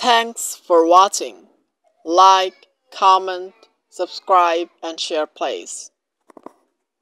Thanks for watching. Like, comment, subscribe and share please.